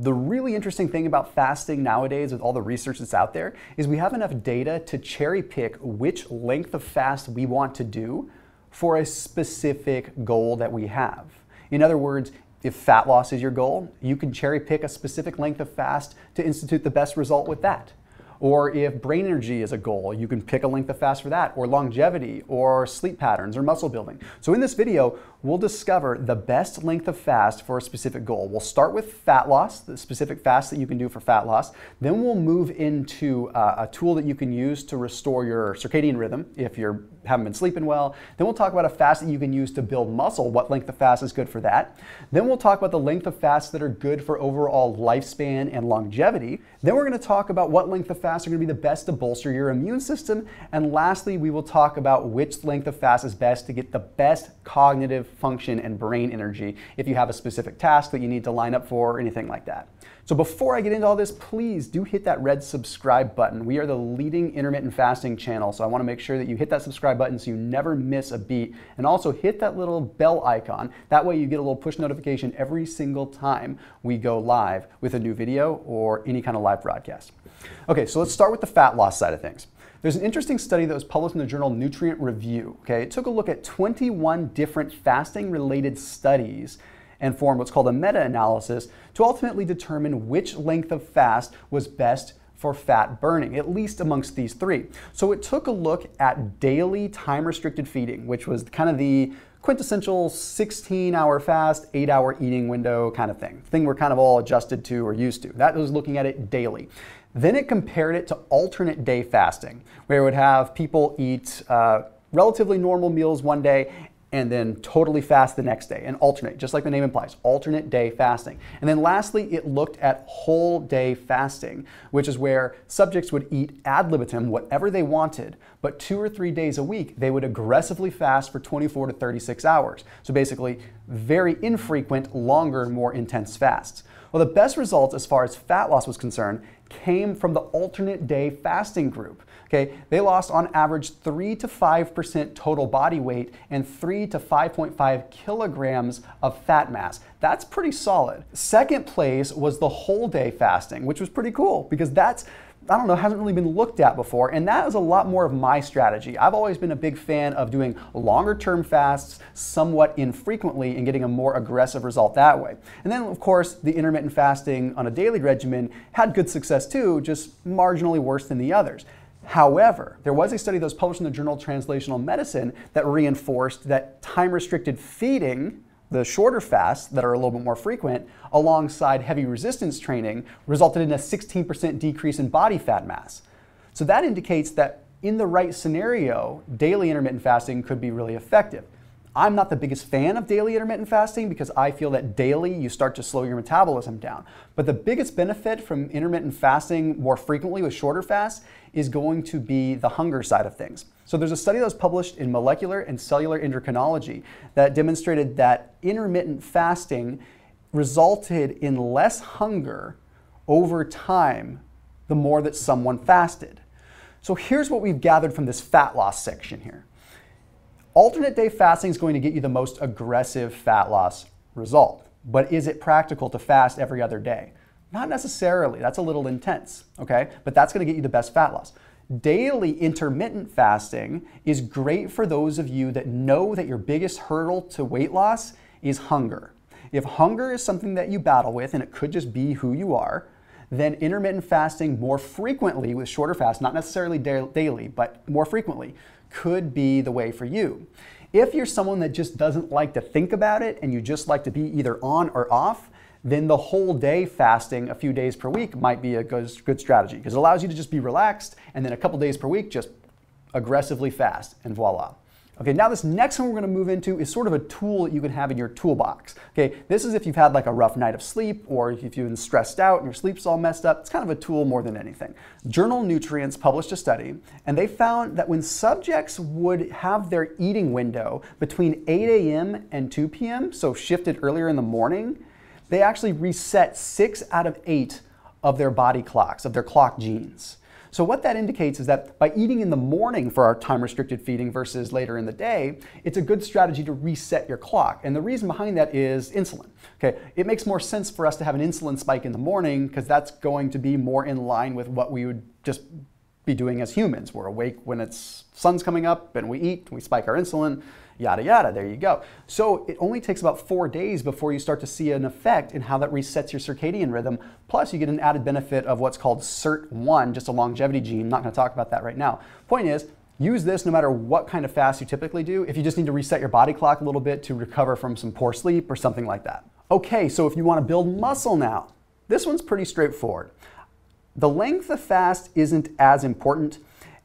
The really interesting thing about fasting nowadays with all the research that's out there is we have enough data to cherry pick which length of fast we want to do for a specific goal that we have. In other words, if fat loss is your goal, you can cherry pick a specific length of fast to institute the best result with that. Or if brain energy is a goal, you can pick a length of fast for that, or longevity, or sleep patterns, or muscle building. So in this video, we'll discover the best length of fast for a specific goal. We'll start with fat loss, the specific fast that you can do for fat loss. Then we'll move into a tool that you can use to restore your circadian rhythm if you haven't been sleeping well. Then we'll talk about a fast that you can use to build muscle, what length of fast is good for that. Then we'll talk about the length of fasts that are good for overall lifespan and longevity. Then we're gonna talk about what length of fast are gonna be the best to bolster your immune system. And lastly, we will talk about which length of fast is best to get the best cognitive function and brain energy if you have a specific task that you need to line up for or anything like that. So before I get into all this, please do hit that red subscribe button. We are the leading intermittent fasting channel, so I want to make sure that you hit that subscribe button so you never miss a beat. And also hit that little bell icon. That way you get a little push notification every single time we go live with a new video or any kind of live broadcast. Okay, so let's start with the fat loss side of things. There's an interesting study that was published in the journal Nutrient Review. Okay, it took a look at 21 different fasting-related studies and formed what's called a meta-analysis to ultimately determine which length of fast was best for fat burning, at least amongst these three. So it took a look at daily time-restricted feeding, which was kind of the quintessential 16-hour fast, 8-hour eating window kind of thing we're kind of all adjusted to or used to. That was looking at it daily. Then it compared it to alternate day fasting, where it would have people eat relatively normal meals one day and then totally fast the next day and alternate, just like the name implies, alternate day fasting. And then lastly, it looked at whole day fasting, which is where subjects would eat ad libitum, whatever they wanted, but 2 or 3 days a week, they would aggressively fast for 24 to 36 hours. So basically, very infrequent, longer, more intense fasts. Well, the best results as far as fat loss was concerned came from the alternate day fasting group. Okay, they lost on average 3 to 5% total body weight and 3 to 5.5 kilograms of fat mass. That's pretty solid. Second place was the whole day fasting, which was pretty cool because that's, I don't know, hasn't really been looked at before, and that is a lot more of my strategy. I've always been a big fan of doing longer term fasts somewhat infrequently and getting a more aggressive result that way. And then of course, the intermittent fasting on a daily regimen had good success too, just marginally worse than the others. However, there was a study that was published in the journal Translational Medicine that reinforced that time-restricted feeding, the shorter fasts that are a little bit more frequent, alongside heavy resistance training, resulted in a 16% decrease in body fat mass. So that indicates that in the right scenario, daily intermittent fasting could be really effective. I'm not the biggest fan of daily intermittent fasting because I feel that daily you start to slow your metabolism down. But the biggest benefit from intermittent fasting more frequently with shorter fasts is going to be the hunger side of things. So there's a study that was published in Molecular and Cellular Endocrinology that demonstrated that intermittent fasting resulted in less hunger over time the more that someone fasted. So here's what we've gathered from this fat loss section here. Alternate day fasting is going to get you the most aggressive fat loss result, but is it practical to fast every other day? Not necessarily, that's a little intense, okay? But that's gonna get you the best fat loss. Daily intermittent fasting is great for those of you that know that your biggest hurdle to weight loss is hunger. If hunger is something that you battle with, and it could just be who you are, then intermittent fasting more frequently with shorter fasts, not necessarily daily, but more frequently, could be the way for you. If you're someone that just doesn't like to think about it and you just like to be either on or off, then the whole day fasting a few days per week might be a good strategy because it allows you to just be relaxed and then a couple days per week just aggressively fast and voila. Okay, now this next one we're gonna move into is sort of a tool that you can have in your toolbox. Okay, this is if you've had like a rough night of sleep or if you've been stressed out and your sleep's all messed up. It's kind of a tool more than anything. Journal Nutrients published a study and they found that when subjects would have their eating window between 8 a.m. and 2 p.m., so shifted earlier in the morning, they actually reset 6 out of 8 of their body clocks, of their clock genes. So what that indicates is that by eating in the morning for our time-restricted feeding versus later in the day, it's a good strategy to reset your clock. And the reason behind that is insulin. Okay, it makes more sense for us to have an insulin spike in the morning because that's going to be more in line with what we would just be doing as humans. We're awake when it's sun's coming up and we eat, we spike our insulin, yada yada, there you go. So it only takes about 4 days before you start to see an effect in how that resets your circadian rhythm. Plus you get an added benefit of what's called SIRT1, just a longevity gene. I'm not going to talk about that right now. Point is, use this no matter what kind of fast you typically do, if you just need to reset your body clock a little bit to recover from some poor sleep or something like that. Okay, so if you want to build muscle now, this one's pretty straightforward. The length of fast isn't as important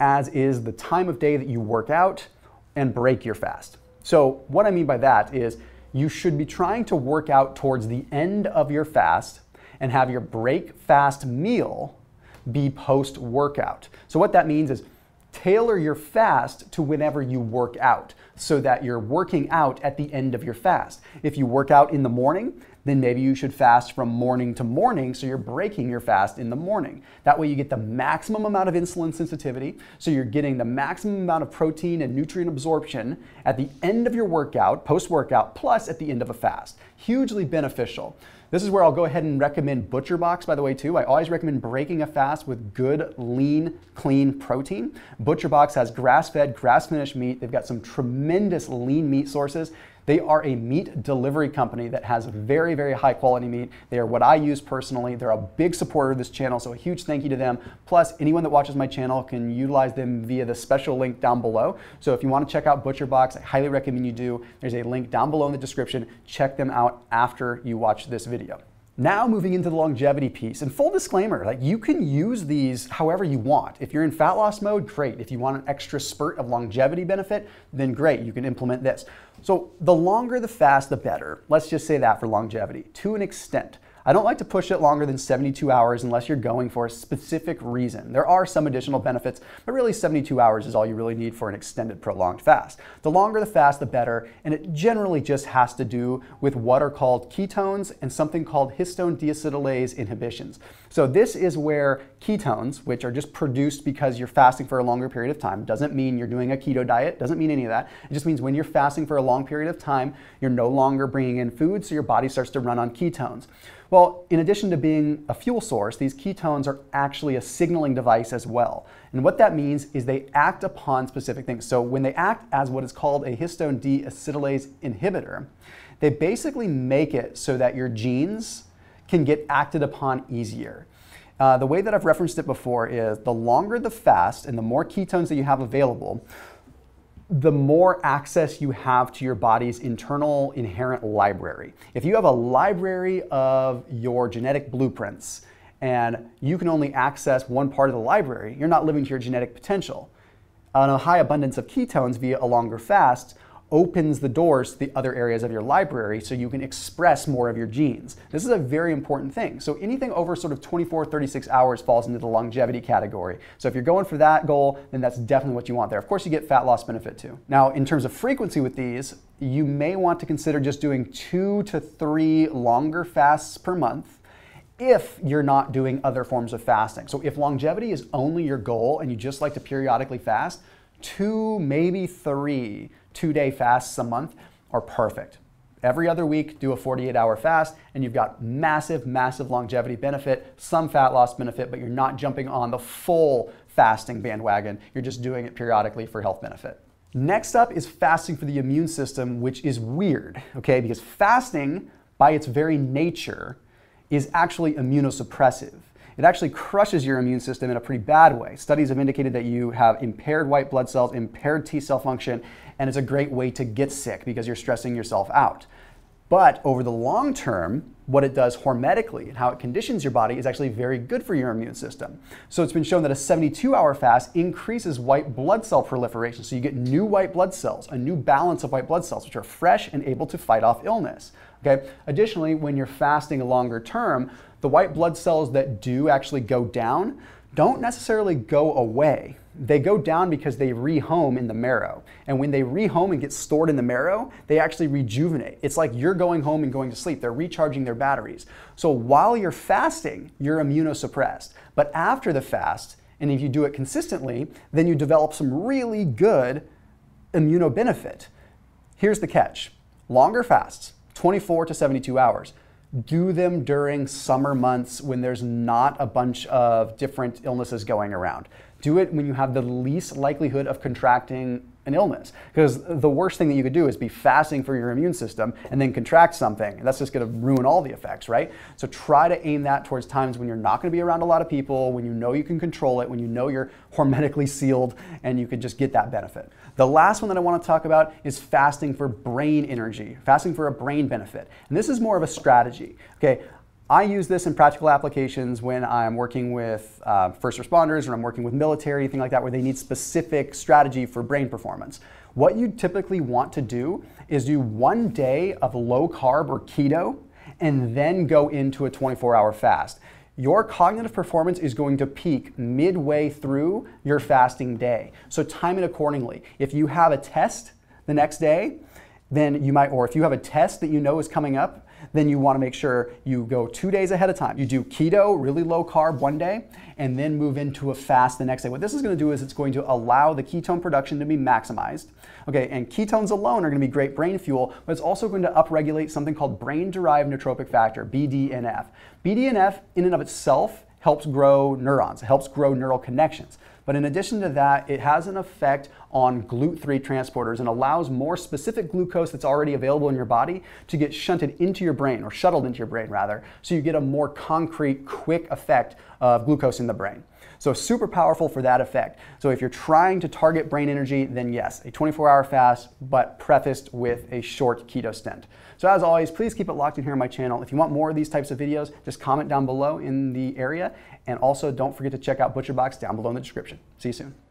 as is the time of day that you work out and break your fast. So what I mean by that is you should be trying to work out towards the end of your fast and have your break fast meal be post-workout. So what that means is tailor your fast to whenever you work out so that you're working out at the end of your fast. If you work out in the morning, then maybe you should fast from morning to morning so you're breaking your fast in the morning. That way you get the maximum amount of insulin sensitivity, so you're getting the maximum amount of protein and nutrient absorption at the end of your workout, post-workout, plus at the end of a fast. Hugely beneficial. This is where I'll go ahead and recommend ButcherBox, by the way, too. I always recommend breaking a fast with good, lean, clean protein. ButcherBox has grass-fed, grass-finished meat. They've got some tremendous lean meat sources. They are a meat delivery company that has very, very high quality meat. They are what I use personally. They're a big supporter of this channel, so a huge thank you to them. Plus, anyone that watches my channel can utilize them via the special link down below. So if you want to check out ButcherBox, I highly recommend you do. There's a link down below in the description. Check them out after you watch this video. Now moving into the longevity piece, and full disclaimer, like you can use these however you want. If you're in fat loss mode, great. If you want an extra spurt of longevity benefit, then great, you can implement this. So the longer the fast, the better. Let's just say that for longevity, to an extent. I don't like to push it longer than 72 hours unless you're going for a specific reason. There are some additional benefits, but really 72 hours is all you really need for an extended prolonged fast. The longer the fast, the better, and it generally just has to do with what are called ketones and something called histone deacetylase inhibitions. So this is where ketones, which are just produced because you're fasting for a longer period of time, doesn't mean you're doing a keto diet, doesn't mean any of that. It just means when you're fasting for a long period of time, you're no longer bringing in food, so your body starts to run on ketones. Well, in addition to being a fuel source, these ketones are actually a signaling device as well. And what that means is they act upon specific things. So when they act as what is called a histone deacetylase inhibitor, they basically make it so that your genes can get acted upon easier. The way that I've referenced it before is the longer the fast and the more ketones that you have available, the more access you have to your body's internal inherent library. If you have a library of your genetic blueprints and you can only access one part of the library, you're not living to your genetic potential. And a high abundance of ketones via a longer fast opens the doors to the other areas of your library so you can express more of your genes. This is a very important thing. So anything over sort of 24, 36 hours falls into the longevity category. So if you're going for that goal, then that's definitely what you want there. Of course, you get fat loss benefit too. Now, in terms of frequency with these, you may want to consider just doing 2 to 3 longer fasts per month if you're not doing other forms of fasting. So if longevity is only your goal and you just like to periodically fast, 2, maybe 3 two-day fasts a month are perfect. Every other week, do a 48-hour fast, and you've got massive, massive longevity benefit, some fat loss benefit, but you're not jumping on the full fasting bandwagon. You're just doing it periodically for health benefit. Next up is fasting for the immune system, which is weird, okay? Because fasting, by its very nature, is actually immunosuppressive. It actually crushes your immune system in a pretty bad way. Studies have indicated that you have impaired white blood cells, impaired T cell function, and it's a great way to get sick because you're stressing yourself out. But over the long term, what it does hormetically and how it conditions your body is actually very good for your immune system. So it's been shown that a 72-hour fast increases white blood cell proliferation. So you get new white blood cells, a new balance of white blood cells, which are fresh and able to fight off illness. Okay. Additionally, when you're fasting longer term, the white blood cells that do actually go down don't necessarily go away. They go down because they rehome in the marrow. And when they rehome and get stored in the marrow, they actually rejuvenate. It's like you're going home and going to sleep. They're recharging their batteries. So while you're fasting, you're immunosuppressed. But after the fast, And if you do it consistently, then you develop some really good immunobenefit. Here's the catch. Longer fasts, 24 to 72 hours. Do them during summer months when there's not a bunch of different illnesses going around. Do it when you have the least likelihood of contracting an illness, because the worst thing that you could do is be fasting for your immune system and then contract something. That's just going to ruin all the effects, right? So try to aim that towards times when you're not going to be around a lot of people, when you know you can control it, when you know you're hormetically sealed and you can just get that benefit. The last one that I want to talk about is fasting for brain energy, fasting for a brain benefit. And this is more of a strategy, okay? I use this in practical applications when I'm working with first responders or I'm working with military, anything like that, where they need specific strategy for brain performance. What you typically want to do is do one day of low carb or keto and then go into a 24-hour fast. Your cognitive performance is going to peak midway through your fasting day. So time it accordingly. If you have a test the next day, then you might, or if you have a test that you know is coming up, then you want to make sure you go 2 days ahead of time. You do keto, really low carb, one day, and then move into a fast the next day. What this is going to do is it's going to allow the ketone production to be maximized. Okay, and ketones alone are going to be great brain fuel, but it's also going to upregulate something called brain-derived neurotropic factor, BDNF. BDNF in and of itself helps grow neurons, helps grow neural connections. But in addition to that, it has an effect on GLUT3 transporters and allows more specific glucose that's already available in your body to get shunted into your brain, or shuttled into your brain rather, so you get a more concrete, quick effect of glucose in the brain. So super powerful for that effect. So if you're trying to target brain energy, then yes, a 24-hour fast, but prefaced with a short keto stint. So as always, please keep it locked in here on my channel. If you want more of these types of videos, just comment down below in the area. And also don't forget to check out ButcherBox down below in the description. See you soon.